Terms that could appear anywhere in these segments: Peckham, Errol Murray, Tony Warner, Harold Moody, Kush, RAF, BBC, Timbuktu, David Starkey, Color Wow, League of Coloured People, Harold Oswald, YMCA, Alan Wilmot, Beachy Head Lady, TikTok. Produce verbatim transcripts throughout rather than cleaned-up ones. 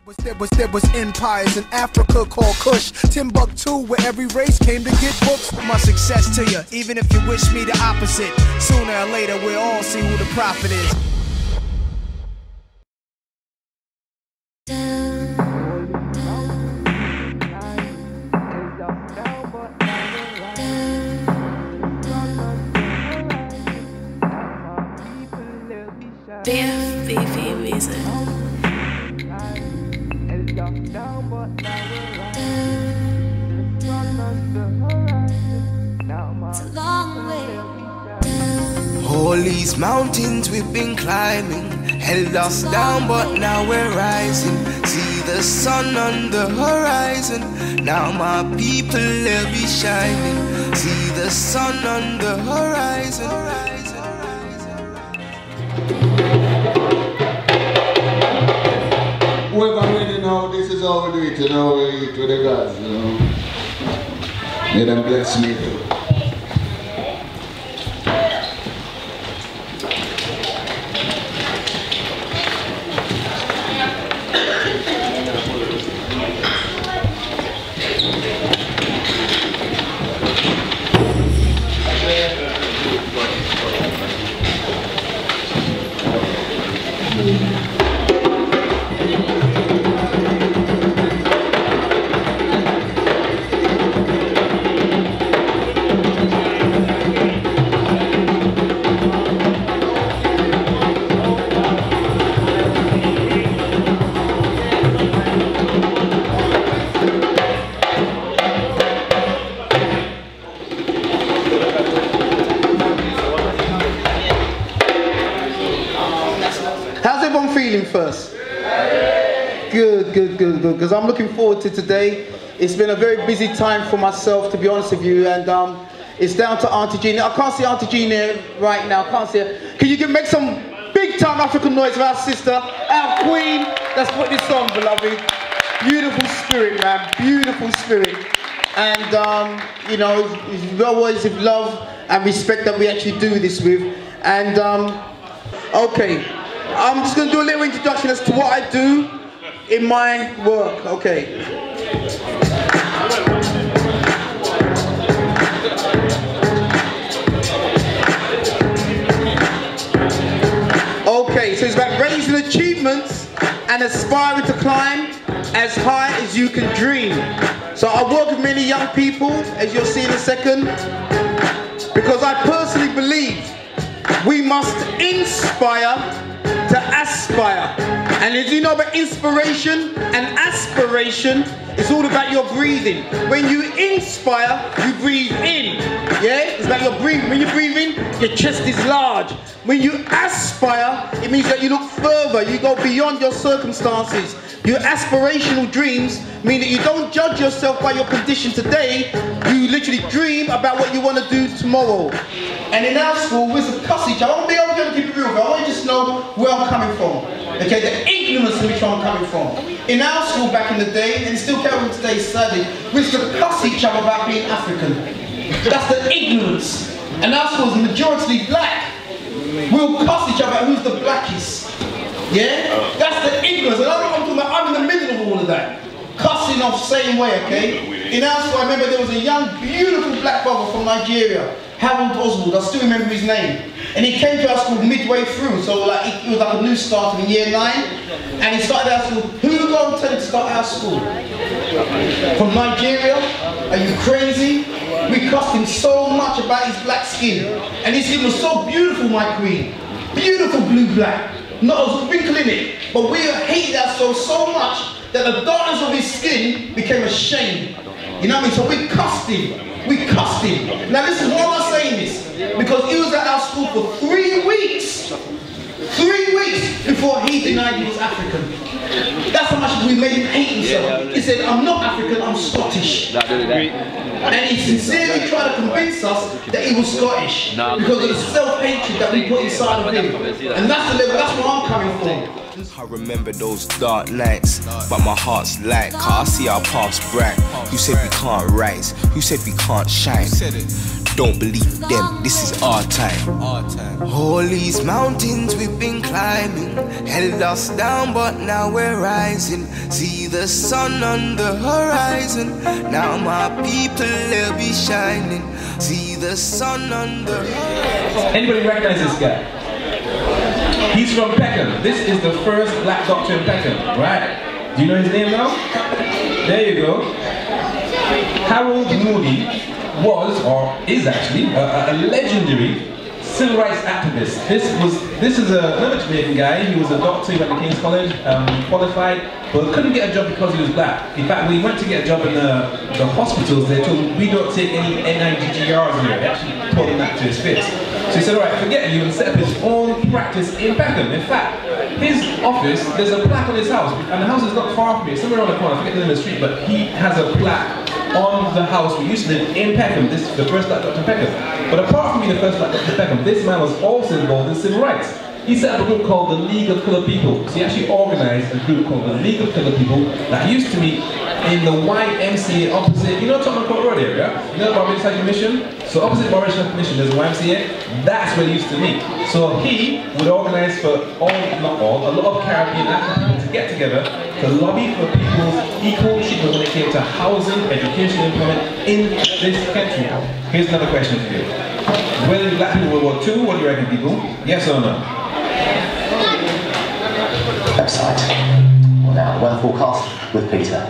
There was, there was, there was empires in Africa called Kush, Timbuktu, where every race came to get books. My success to you, even if you wish me the opposite. Sooner or later, we'll all see who the prophet is. B F B V music. It's a long way. All these mountains we've been climbing held us down, but now we're rising. See the sun on the horizon. Now my people, they'll be shining. See the sun on the horizon. Whoever really know, this is how we do it, you know, we eat with the gods, you know. May them bless me too. Because I'm looking forward to today. It's been a very busy time for myself, to be honest with you, and um, it's down to Auntie Gina. I can't see Auntie Gina right now, I can't see her. Can you give, make some big time African noise for our sister, our queen? That's what this song, beloved. Beautiful spirit, man, beautiful spirit. And um, you know, we always have love and respect that we actually do this with. And um, okay, I'm just gonna do a little introduction as to what I do in my work, okay. Okay, so it's about raising achievements and aspiring to climb as high as you can dream. So I work with many young people, as you'll see in a second, because I personally believe we must inspire to aspire. And as you know about inspiration and aspiration, it's all about your breathing. When you inspire, you breathe in. Yeah, it's about your breathing. When you breathe in, your chest is large. When you aspire, it means that you look further, you go beyond your circumstances. Your aspirational dreams mean that you don't judge yourself by your condition today, you literally dream about what you want to do tomorrow. And in our school, we're some cussage. I won't be able to keep it real, but I want you to just know where I'm coming from. Okay, the ignorance in which I'm coming from. In our school back in the day, and still carrying today, sadly, we used to cuss each other about being African. That's the ignorance. And our school is majority black. We'll cuss each other about who's the blackest. Yeah? That's the ignorance. And I don't know what I'm talking about. I'm in the middle of all of that. Cussing off same way, okay? In our school, I remember there was a young, beautiful black brother from Nigeria, Harold Oswald. I still remember his name. And he came to our school midway through, so like it was like a new start in year nine. And he started our school. Who do I tell him to start our school? From Nigeria? Are you crazy? We cussed him so much about his black skin. And his skin was so beautiful, my queen. Beautiful blue-black. Not a wrinkle in it. But we hated ourselves so much that the darkness of his skin became ashamed. You know what I mean? So we cussed him. We cussed him. Now this is why I'm saying this. Because he was at our school for three weeks. Three weeks before he denied he was African. That's how much we made him hate himself. He said, I'm not African, I'm Scottish. And he sincerely tried to convince us that he was Scottish because of the self-hatred that we put inside of him. And that's the level, that's where I'm coming from. I remember those dark nights, but my heart's light, cause I see our paths bright. You said we can't rise, you said we can't shine. Don't believe them, this is our time. Our time. All these mountains we've been climbing held us down, but now we're rising. See the sun on the horizon. Now my people, they'll be shining. See the sun on the horizon. Anybody recognize this guy? He's from Peckham. This is the first black doctor in Peckham, right? Do you know his name now? There you go. Harold Moody was, or is actually, a, a legendary civil rights activist. This was, this is a, another Jamaican guy. He was a doctor, he went to King's College, um, qualified, but couldn't get a job because he was black. In fact, when he went to get a job in the, the hospitals, they told him, we don't take any N I G G Rs here. They actually told him that to his face. So he said, all right, forget you, and set up his own practice in Peckham. In fact, his office, there's a plaque on his house, and the house is not far from here, somewhere around the corner, I forget the name of the street, but he has a plaque on the house we used to live in Peckham. This is the first black doctor in Peckham. But apart from being the first black doctor in Peckham, this man was also involved in civil rights. He set up a group called the League of Coloured People. So he actually organised a group called the League of Coloured People that used to meet in the Y M C A opposite, you know Tottenham Court Road area, yeah? You know the Barbados Commission? So opposite Barbados Commission there's a Y M C A, that's where they used to meet. So he would organise for all, not all, a lot of Caribbean African people to get together to lobby for people's equal treatment when it came to housing, education, employment in this country. Here's another question for you. Whether black people World War Two, what do you reckon, people? Yes or no? Website. Well, now, weather forecast with Peter.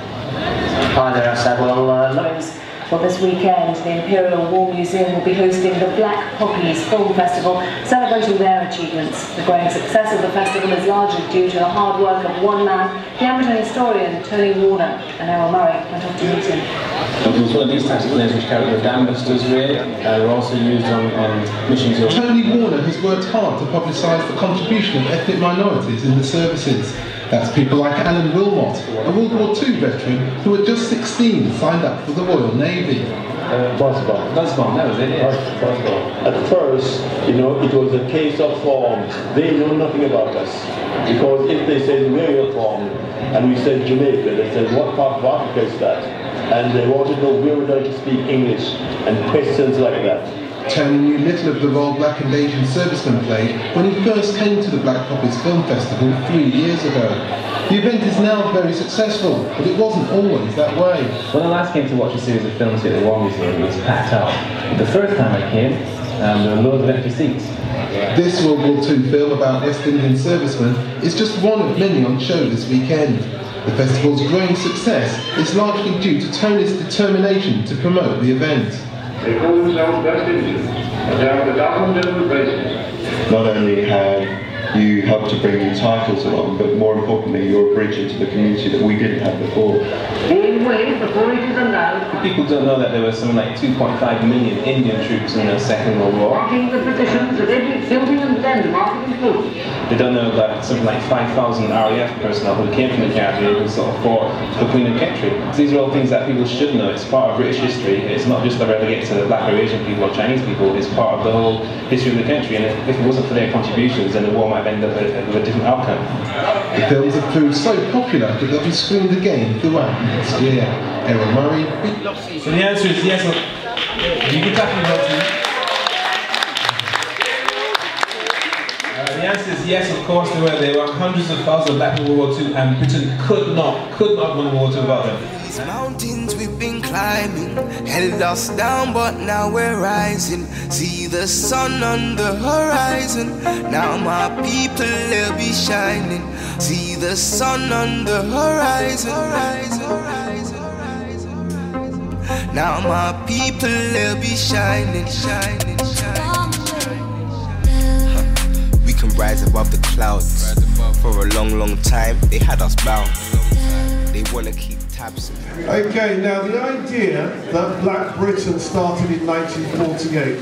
Hi there, outside. Well, uh, loads. Well, this weekend, the Imperial War Museum will be hosting the Black Poppies Film Festival, celebrating their achievements. The growing success of the festival is largely due to the hard work of one man, the amateur historian Tony Warner, and Errol Murray went off to meet him. It was one of these types of players which carried with ambassadors really, and were also used on, on missions. Tony Warner has worked hard to publicise the contribution of ethnic minorities in the services. That's people like Alan Wilmot, a World War Two veteran who at just sixteen signed up for the Royal Navy. Uh, Bosbon. Bosbon, that was it, yeah. Bosbon. At first, you know, it was a case of form. They know nothing about us. Because if they said we're uniform, and we said Jamaica, they said what part of Africa is that? And they wanted to know we were going to speak English, and questions like that. Tony knew little of the role black and Asian servicemen played when he first came to the Black Poppies Film Festival three years ago. The event is now very successful, but it wasn't always that way. When I last came to watch a series of films here at the War Museum, it was packed out. The first time I came, um, there were loads of empty seats. This World War Two film about West Indian servicemen is just one of many on show this weekend. The festival's growing success is largely due to Tony's determination to promote the event. They call themselves West Indians, and they have a dozen different races. Not only have you helped to bring new titles along, but more importantly, you're a bridge into the community that we didn't have before. In ways, the voyages are now. People don't know that there were something like two point five million Indian troops in the Second World War. Marking the positions of every building and landmark in food. They don't know that something like five thousand R A F personnel who came from the Caribbean who sort of fought for the Queen of Country. So these are all things that people should know. It's part of British history. It's not just relegated to the black or Asian people or Chinese people. It's part of the whole history of the country. And if, if it wasn't for their contributions, then the war might have ended up with a, a different outcome. The films have proved so popular that they'll be screened again throughout next year. Errol Murray. So the answer is yes. You can tap me, the answer is yes, of course there were. There were hundreds of thousands of black people in World War Two, and Britain could not, could not win World War Two about them. These mountains we've been climbing held us down, but now we're rising. See the sun on the horizon. Now my people, they'll be shining. See the sun on the horizon. Horizon, horizon, horizon, horizon. Now my people, they'll be shining, shining, shining. Rise above the clouds. For a long, long time, they had us bound. They want to keep tabs. Okay, now the idea that Black Britain started in nineteen forty-eight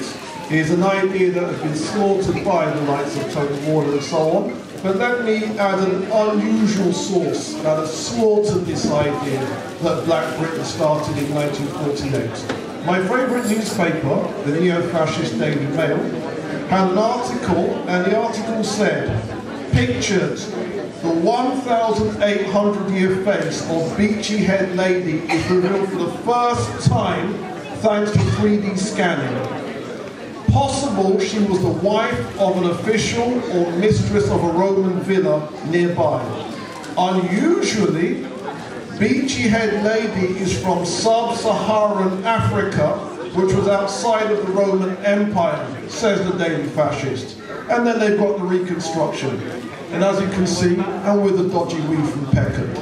is an idea that has been slaughtered by the likes of Tony Warner and so on. But let me add an unusual source that has slaughtered this idea that Black Britain started in nineteen forty-eight. My favourite newspaper, the neo-fascist Daily Mail, had an article, and the article said, pictures, the one thousand eight hundred year face of Beachy Head Lady is revealed for the first time thanks to three D scanning. possible she was the wife of an official or mistress of a Roman villa nearby. Unusually, Beachy Head Lady is from sub-Saharan Africa, which was outside of the Roman Empire, says the Daily Fascist. And then they've got the reconstruction. And as you can see, and with a dodgy weave from Peckham.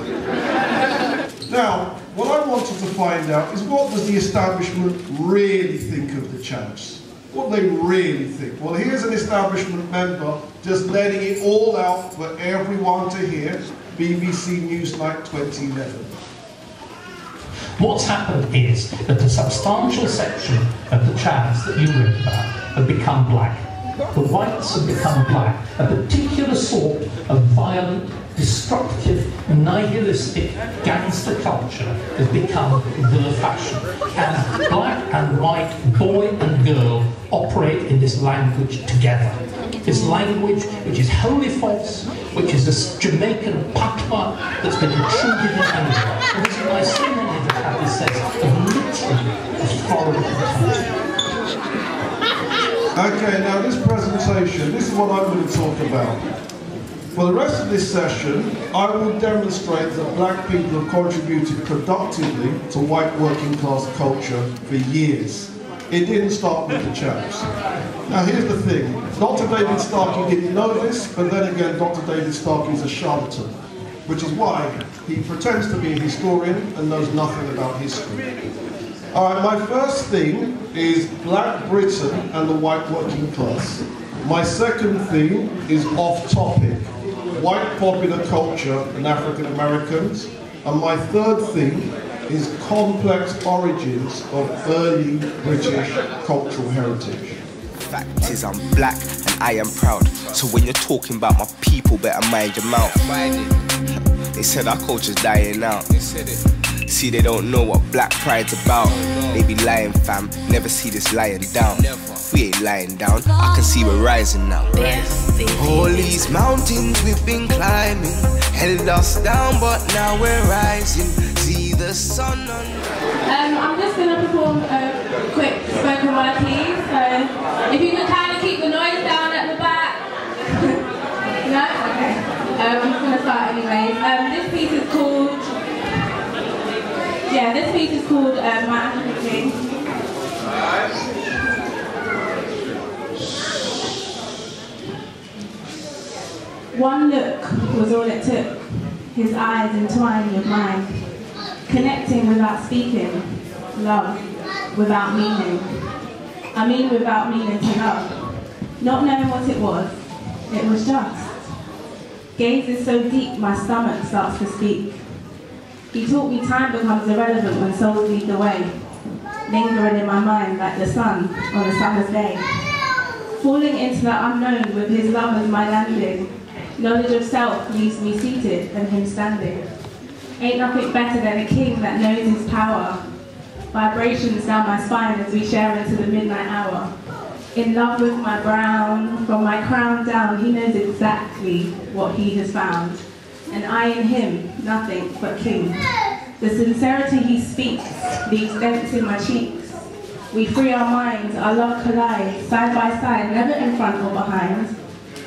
Now, what I wanted to find out is, what does the establishment really think of the chance? What do they really think? Well, here's an establishment member just letting it all out for everyone to hear. B B C Newsnight twenty eleven. What's happened is that a substantial section of the Chavs that you read about have become black. The whites have become black. A particular sort of violent, destructive, nihilistic gangster culture has become the fashion. And black and white, boy and girl, operate in this language together. This language which is wholly false, which is this Jamaican patois that's been intruded in India. And this is why so many of the Chavs says of literally a foreign country. Okay, now this presentation, this is what I'm going to talk about. For the rest of this session, I will demonstrate that black people have contributed productively to white working class culture for years. It didn't start with the Chavs. Now here's the thing, Doctor David Starkey didn't know this, but then again Doctor David Starkey is a charlatan, which is why he pretends to be a historian and knows nothing about history. Alright, my first theme is Black Britain and the white working class. My second theme is off topic. White popular culture and African Americans. And my third theme is complex origins of early British cultural heritage. Fact is, I'm black and I am proud. So when you're talking about my people, better mind your mouth. They said our culture's dying out. See, they don't know what black pride's about. They be lying, fam. Never see this lying down. We ain't lying down. I can see we're rising now. All these mountains we've been climbing held us down, but now we're rising. See the sun on. Um, I'm just gonna perform a quick spoken word, please. So if you can kind of keep the noise down at the back. No, okay. Um, I'm just gonna start anyways. Um, this piece is called. Yeah, this piece is called um, My African King. One look was all it took, his eyes entwined with mine, connecting without speaking, love without meaning. I mean without meaning to love, not knowing what it was, it was just. Gaze is so deep my stomach starts to speak. He taught me time becomes irrelevant when souls lead the way, lingering in my mind like the sun on a summer's day. Falling into the unknown with his love as my landing, knowledge of self leaves me seated and him standing. Ain't nothing better than a king that knows his power, vibrations down my spine as we share into the midnight hour. In love with my brown, from my crown down, he knows exactly what he has found. And I in him, nothing but king. The sincerity he speaks leaves dents in my cheeks. We free our minds, our love collides, side by side, never in front or behind.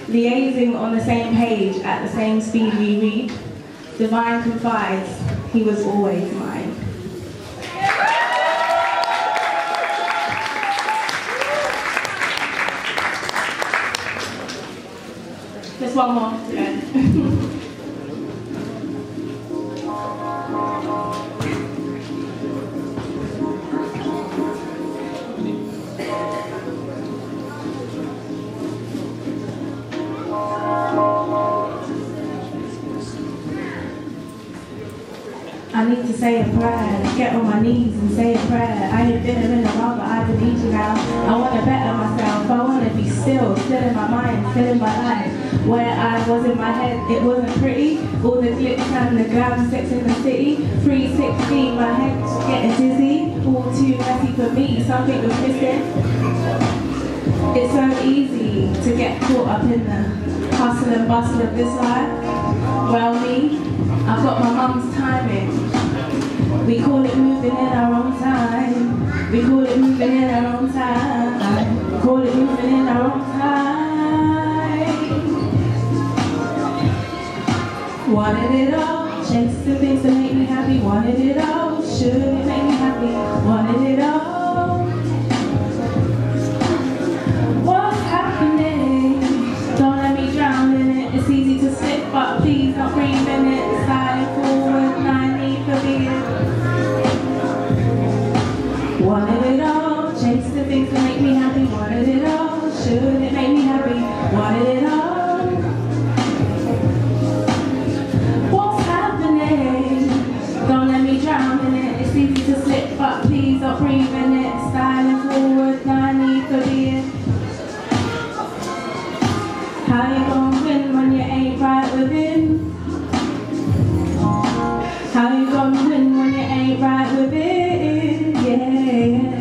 Liaising on the same page, at the same speed we read. Divine confides, he was always mine. Just one more. Yeah. I need to say a prayer, get on my knees and say a prayer. I ain't been a minute while, but I believe you now. I want to better myself, I want to be still, still in my mind, still in my life. Where I was in my head, it wasn't pretty. All the glitz and the glam, six in the city. three sixteen, my head getting dizzy. All too messy for me, something was missing. It's so easy to get caught up in the hustle and bustle of this life. Well, me, I've got my mum's timing. We call it moving in our own time. We call it moving in our own time. We call it wanted it all. Chased the things that make me happy, wanted it all. Should it make me happy, wanted it all. What's happening? Don't let me drown in it. It's easy to slip, but please don't bring me in it. Sliding forward, and I need for being. Wanted it all. Chased the things that make me happy, wanted it all. Should it make me happy, wanted it all. But please don't breathe in it, styling forward, I need to be it. How you gonna win when you ain't right within? How you gonna win when you ain't right within? Yeah.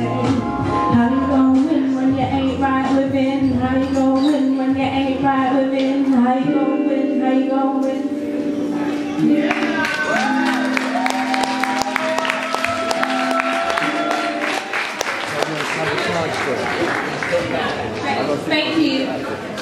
How you gonna win when you ain't right within? How you gonna win when you ain't right within? How you gonna win? How you gonna win? Yeah. Thank you.